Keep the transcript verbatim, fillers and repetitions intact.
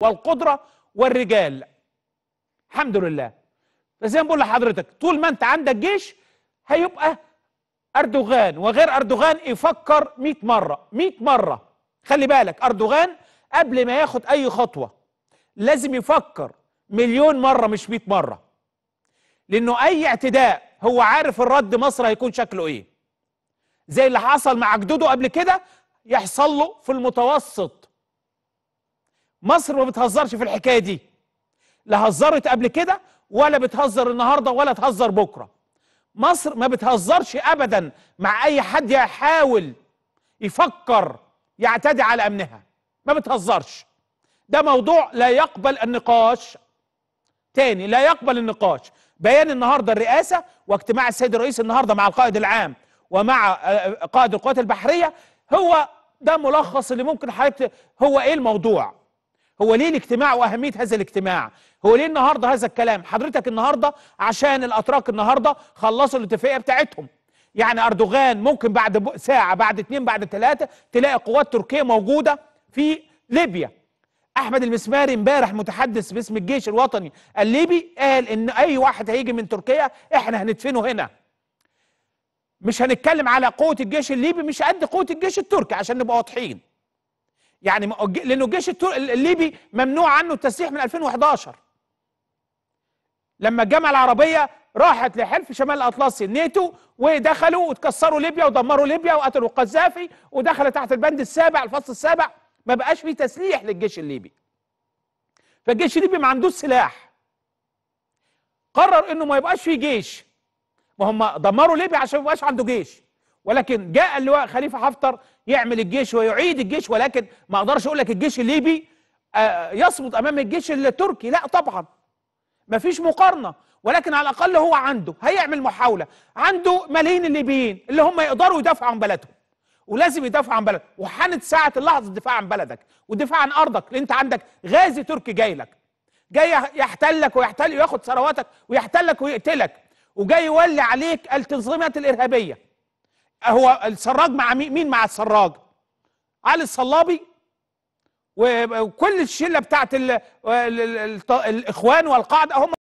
والقدرة والرجال. الحمد لله. فزي ما بقول لحضرتك، طول ما انت عندك جيش هيبقى أردوغان وغير أردوغان يفكر مئة مرة مئة مرة. خلي بالك، أردوغان قبل ما ياخد أي خطوة لازم يفكر مليون مرة مش مئة مرة، لأنه أي اعتداء هو عارف الرد مصر هيكون شكله إيه، زي اللي حصل مع جدوده قبل كده يحصل له في المتوسط. مصر ما بتهزرش في الحكاية دي، لا هزرت قبل كده ولا بتهزر النهاردة ولا تهزر بكرة. مصر ما بتهزرش أبدا مع أي حد يحاول يفكر يعتدي على أمنها، ما بتهزرش. ده موضوع لا يقبل النقاش تاني، لا يقبل النقاش. بيان النهاردة الرئاسة واجتماع السيد الرئيس النهاردة مع القائد العام ومع قائد القوات البحرية، هو ده ملخص اللي ممكن حضرتك. هو ايه الموضوع؟ هو ليه الاجتماع واهمية هذا الاجتماع؟ هو ليه النهاردة هذا الكلام؟ حضرتك النهاردة عشان الأتراك النهاردة خلصوا الاتفاقية بتاعتهم. يعني أردوغان ممكن بعد ساعة بعد اتنين بعد تلاتة تلاقي قوات تركية موجودة في ليبيا. أحمد المسماري امبارح متحدث باسم الجيش الوطني الليبي قال إن أي واحد هيجي من تركيا إحنا هندفنه هنا. مش هنتكلم على قوة الجيش الليبي مش قد قوة الجيش التركي عشان نبقى واضحين. يعني لأنه الجيش الليبي ممنوع عنه التسليح من ألفين وأحد عشر. لما الجامعة العربية راحت لحلف شمال الأطلسي الناتو ودخلوا وتكسروا ليبيا ودمروا ليبيا وقتلوا القذافي ودخلت تحت البند السابع الفصل السابع، ما بقاش فيه تسليح للجيش الليبي. فالجيش الليبي ما عندوش سلاح. قرر انه ما يبقاش فيه جيش. ما هم دمروا ليبيا عشان ما يبقاش عنده جيش. ولكن جاء اللواء خليفة حفتر يعمل الجيش ويعيد الجيش، ولكن ما اقدرش اقول لك الجيش الليبي يصمد امام الجيش التركي، لا طبعا. ما فيش مقارنة، ولكن على الاقل هو عنده هيعمل محاولة. عنده ملايين الليبيين اللي هم يقدروا يدافعوا عن بلدهم. ولازم يدافعوا عن بلدك، وحانت ساعة اللحظة الدفاع عن بلدك والدفاع عن أرضك، لأن أنت عندك غازي تركي جاي لك، جاي يحتلك ويحتل وياخد ثرواتك ويحتلك ويقتلك، وجاي يولي عليك التنظيمات الإرهابية. هو السراج مع مين؟ مع السراج علي الصلابي وكل الشلة بتاعت ال ال ال ال الإخوان والقاعدة هم